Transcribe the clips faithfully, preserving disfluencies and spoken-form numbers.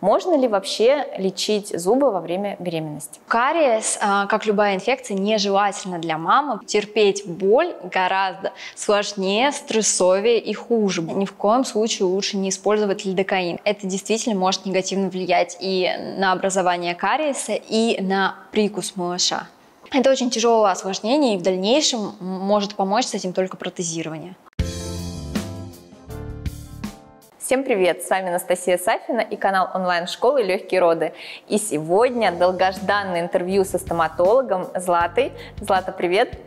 Можно ли вообще лечить зубы во время беременности? Кариес, как любая инфекция, нежелательно для мамы. Терпеть боль гораздо сложнее, стрессовее и хуже. Ни в коем случае лучше не использовать лидокаин. Это действительно может негативно влиять и на образование кариеса, и на прикус малыша. Это очень тяжелое осложнение, и в дальнейшем может помочь с этим только протезирование. Всем привет! С вами Анастасия Сафина и канал онлайн-школы «Лёгкие роды». И сегодня долгожданное интервью со стоматологом Златой. Злата, привет!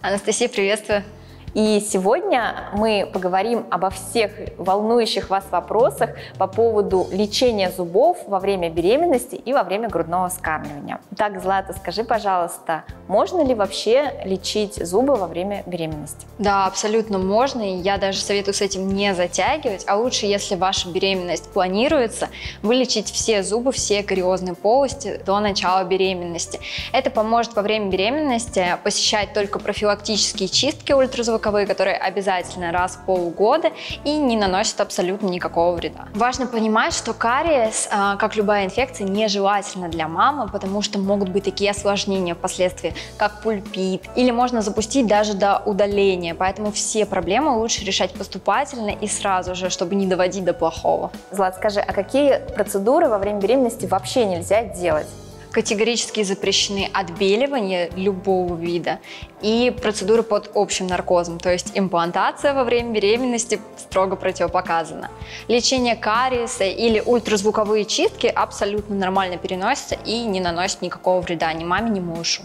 Анастасия, приветствую! И сегодня мы поговорим обо всех волнующих вас вопросах по поводу лечения зубов во время беременности и во время грудного вскармливания. Так, Злата, скажи, пожалуйста, можно ли вообще лечить зубы во время беременности? Да, абсолютно можно, и я даже советую с этим не затягивать, а лучше, если ваша беременность планируется, вылечить все зубы, все кариозные полости до начала беременности. Это поможет во время беременности посещать только профилактические чистки ультразвуковые, которые обязательно раз в полгода и не наносят абсолютно никакого вреда. Важно понимать, что кариес, как любая инфекция, нежелательна для мамы, потому что могут быть такие осложнения впоследствии, как пульпит, или можно запустить даже до удаления, поэтому все проблемы лучше решать поступательно и сразу же, чтобы не доводить до плохого. Злат, скажи, а какие процедуры во время беременности вообще нельзя делать? Категорически запрещены отбеливание любого вида и процедуры под общим наркозом, то есть имплантация во время беременности строго противопоказана. Лечение кариеса или ультразвуковые чистки абсолютно нормально переносятся и не наносят никакого вреда ни маме, ни мужу.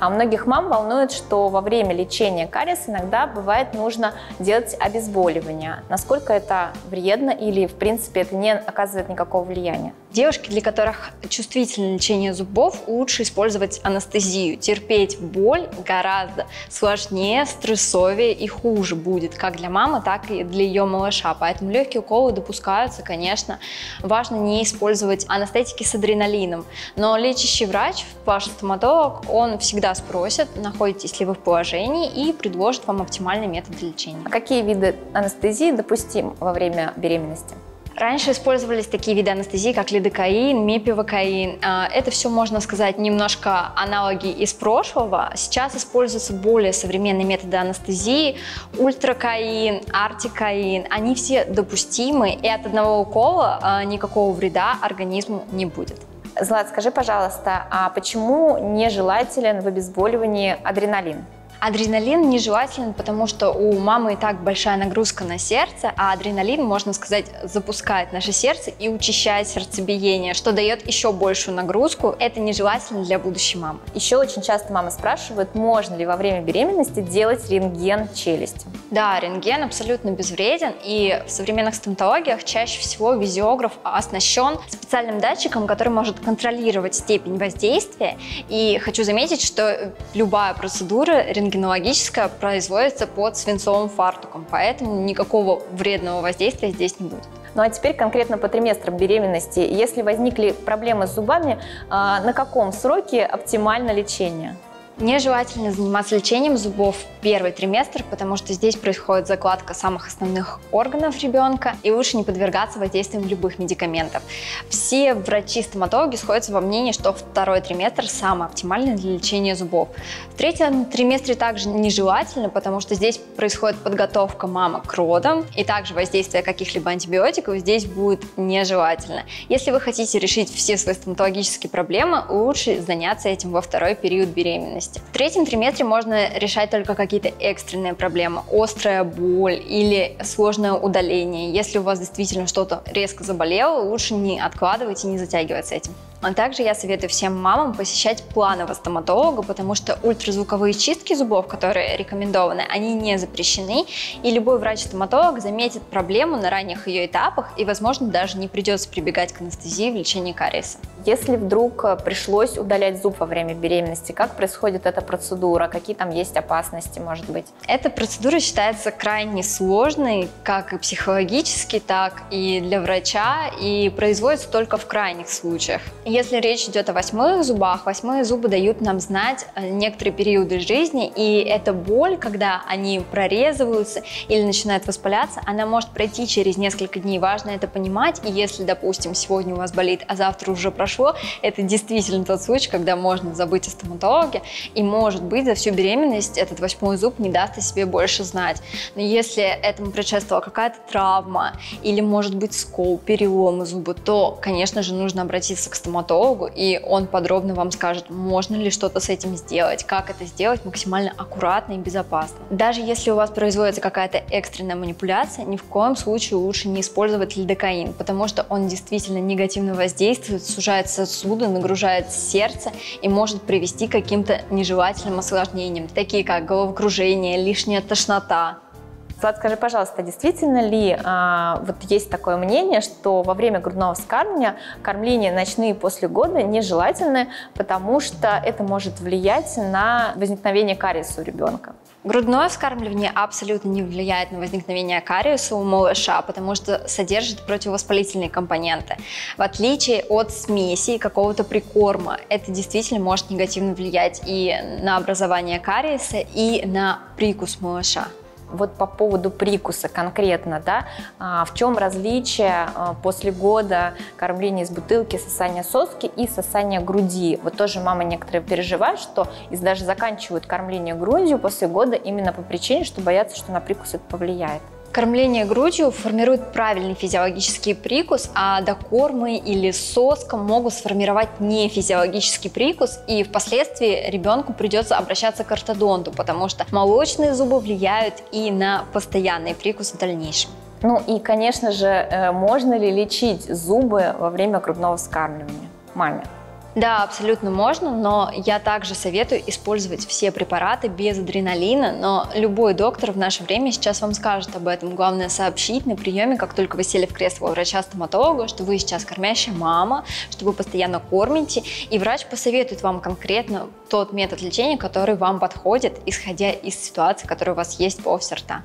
А многих мам волнует, что во время лечения кариеса иногда бывает нужно делать обезболивание. Насколько это вредно или, в принципе, это не оказывает никакого влияния? Девушки, для которых чувствительное лечение зубов, лучше использовать анестезию. Терпеть боль гораздо сложнее, стрессовее и хуже будет как для мамы, так и для ее малыша. Поэтому легкие уколы допускаются, конечно. Важно не использовать анестетики с адреналином. Но лечащий врач, ваш стоматолог, он всегда спросят, находитесь ли вы в положении, и предложат вам оптимальный метод лечения. А какие виды анестезии допустим во время беременности? Раньше использовались такие виды анестезии, как лидокаин, мепивокаин. Это все, можно сказать, немножко аналоги из прошлого. Сейчас используются более современные методы анестезии, ультракаин, артикаин. Они все допустимы, и от одного укола никакого вреда организму не будет. Злат, скажи, пожалуйста, а почему нежелателен в обезболивании адреналин? Адреналин нежелателен, потому что у мамы и так большая нагрузка на сердце, а адреналин, можно сказать, запускает наше сердце и учащает сердцебиение, что дает еще большую нагрузку. Это нежелательно для будущей мамы. Еще очень часто мамы спрашивают, можно ли во время беременности делать рентген челюсти. Да, рентген абсолютно безвреден, и в современных стоматологиях чаще всего визиограф оснащен специальным датчиком, который может контролировать степень воздействия. И хочу заметить, что любая процедура рентген рентгенологическая производится под свинцовым фартуком, поэтому никакого вредного воздействия здесь не будет. Ну а теперь конкретно по триместрам беременности. Если возникли проблемы с зубами, на каком сроке оптимально лечение? Нежелательно заниматься лечением зубов в первый триместр, потому что здесь происходит закладка самых основных органов ребенка, и лучше не подвергаться воздействиям любых медикаментов. Все врачи-стоматологи сходятся во мнении, что второй триместр самый оптимальный для лечения зубов. В третьем триместре также нежелательно, потому что здесь происходит подготовка мамы к родам, и также воздействие каких-либо антибиотиков здесь будет нежелательно. Если вы хотите решить все свои стоматологические проблемы, лучше заняться этим во второй период беременности. В третьем триместре можно решать только какие-то экстренные проблемы, острая боль или сложное удаление. Если у вас действительно что-то резко заболело, лучше не откладывать и не затягивать с этим. А также я советую всем мамам посещать планового стоматолога, потому что ультразвуковые чистки зубов, которые рекомендованы, они не запрещены, и любой врач-стоматолог заметит проблему на ранних ее этапах, и, возможно, даже не придется прибегать к анестезии в лечении кариеса. Если вдруг пришлось удалять зуб во время беременности, как происходит эта процедура, какие там есть опасности? возрасте, может быть. Эта процедура считается крайне сложной, как и психологически, так и для врача, и производится только в крайних случаях. Если речь идет о восьмых зубах, восьмые зубы дают нам знать некоторые периоды жизни, и эта боль, когда они прорезываются или начинают воспаляться, она может пройти через несколько дней. Важно это понимать, и если, допустим, сегодня у вас болит, а завтра уже прошло, это действительно тот случай, когда можно забыть о стоматологе, и, может быть, за всю беременность этот восьмой зуб не даст о себе больше знать. Но если этому предшествовала какая-то травма или, может быть, скол, перелом зуба, то, конечно же, нужно обратиться к стоматологу, и он подробно вам скажет, можно ли что-то с этим сделать, как это сделать максимально аккуратно и безопасно. Даже если у вас производится какая-то экстренная манипуляция, ни в коем случае лучше не использовать лидокаин, потому что он действительно негативно воздействует, сужает сосуды, нагружает сердце и может привести к каким-то нежелательным осложнениям, такие как головокружение, лишняя тошнота. Влад, скажи, пожалуйста, действительно ли а, вот есть такое мнение, что во время грудного вскармливания кормления ночные после года нежелательны, потому что это может влиять на возникновение кариеса у ребенка? Грудное вскармливание абсолютно не влияет на возникновение кариеса у малыша, потому что содержит противовоспалительные компоненты. В отличие от смеси и какого-то прикорма, это действительно может негативно влиять и на образование кариеса, и на прикус малыша. Вот по поводу прикуса конкретно, да, в чем различие после года кормления из бутылки, сосания соски и сосания груди? Вот тоже мамы некоторые переживают, что и даже заканчивают кормление грудью после года именно по причине, что боятся, что на прикус это повлияет. Кормление грудью формирует правильный физиологический прикус, а докормы или соска могут сформировать нефизиологический прикус, и впоследствии ребенку придется обращаться к ортодонту, потому что молочные зубы влияют и на постоянный прикус в дальнейшем. Ну и, конечно же, можно ли лечить зубы во время грудного вскармливания маме? Да, абсолютно можно, но я также советую использовать все препараты без адреналина, но любой доктор в наше время сейчас вам скажет об этом. Главное сообщить на приеме, как только вы сели в кресло у врача-стоматолога, что вы сейчас кормящая мама, что вы постоянно кормите, и врач посоветует вам конкретно тот метод лечения, который вам подходит, исходя из ситуации, которая у вас есть по области рта.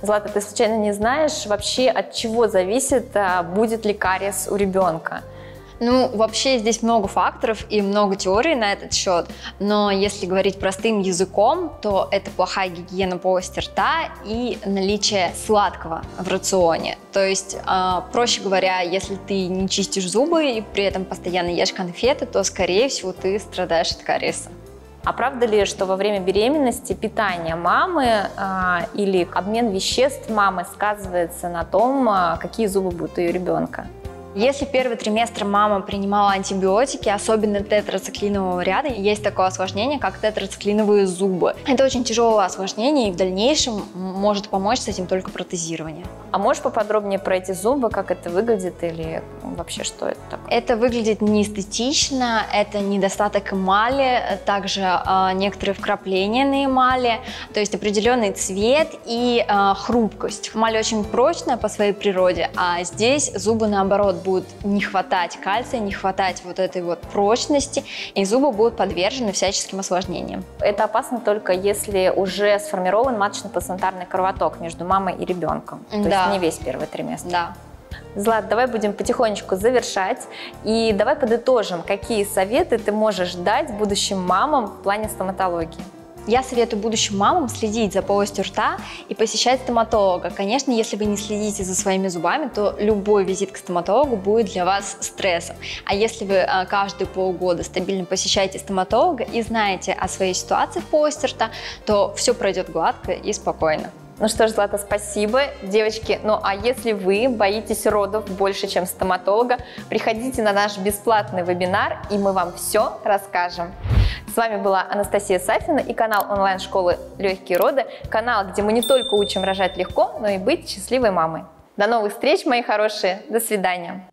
Злата, ты случайно не знаешь вообще, от чего зависит, будет ли кариес у ребенка? Ну, вообще здесь много факторов и много теорий на этот счет, но если говорить простым языком, то это плохая гигиена полости рта и наличие сладкого в рационе. То есть, э, проще говоря, если ты не чистишь зубы и при этом постоянно ешь конфеты, то, скорее всего, ты страдаешь от кариеса. А правда ли, что во время беременности питание мамы э, или обмен веществ мамы сказывается на том, какие зубы будут у ее ребенка? Если первый триместр мама принимала антибиотики, особенно тетрациклинового ряда, есть такое осложнение, как тетрациклиновые зубы. Это очень тяжелое осложнение, и в дальнейшем может помочь с этим только протезирование. А можешь поподробнее про эти зубы, как это выглядит или вообще что это такое? Это выглядит неэстетично, это недостаток эмали, также э, некоторые вкрапления на эмали, то есть определенный цвет и э, хрупкость. Эмаль очень прочная по своей природе, а здесь зубы наоборот будут не хватать кальция, не хватать вот этой вот прочности, и зубы будут подвержены всяческим осложнениям. Это опасно только если уже сформирован маточно-плацентарный кровоток между мамой и ребенком, то да. есть не весь первый триместр. Да. Злат, давай будем потихонечку завершать, и давай подытожим, какие советы ты можешь дать будущим мамам в плане стоматологии. Я советую будущим мамам следить за полостью рта и посещать стоматолога. Конечно, если вы не следите за своими зубами, то любой визит к стоматологу будет для вас стрессом. А если вы каждые полгода стабильно посещаете стоматолога и знаете о своей ситуации в полости рта, то все пройдет гладко и спокойно. Ну что ж, Злата, спасибо. Девочки, ну а если вы боитесь родов больше, чем стоматолога, приходите на наш бесплатный вебинар, и мы вам все расскажем. С вами была Анастасия Сафина и канал онлайн-школы «Лёгкие роды», канал, где мы не только учим рожать легко, но и быть счастливой мамой. До новых встреч, мои хорошие. До свидания.